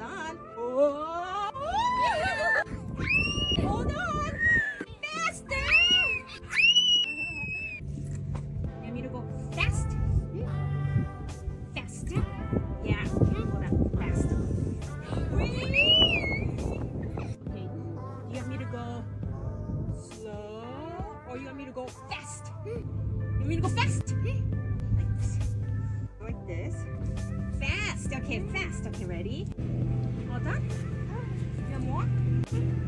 Hold on. Oh. Hold on. Faster. You want me to go fast? Faster? Yeah. Hold on. Fast. Really? Okay. You want me to go slow? Or you want me to go fast? You want me to go fast? Like this. Like this. Fast. Okay, fast. Okay, ready? All done? One more?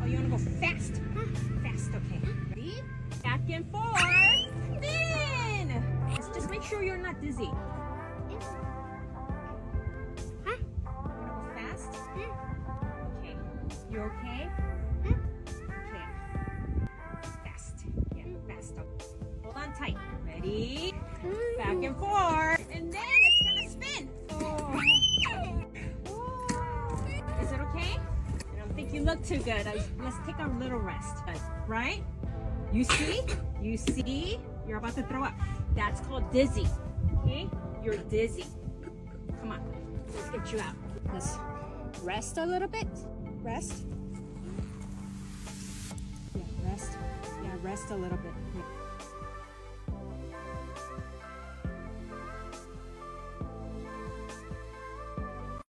Oh, you want to go fast? Fast, okay. Ready? Back and forth. Spin! Just make sure you're not dizzy. Huh? You want to go fast? Okay. You okay? Okay. Fast. Yeah, fast. Okay. Hold on tight. Ready? Back and forth. And then it's going to spin. Is it okay? I don't think you look too good. Let's take a little rest, right? You see? You're about to throw up. That's called dizzy, okay? You're dizzy. Come on, let's get you out. Let's rest a little bit. Rest. Yeah, rest. Yeah, rest a little bit. Yeah.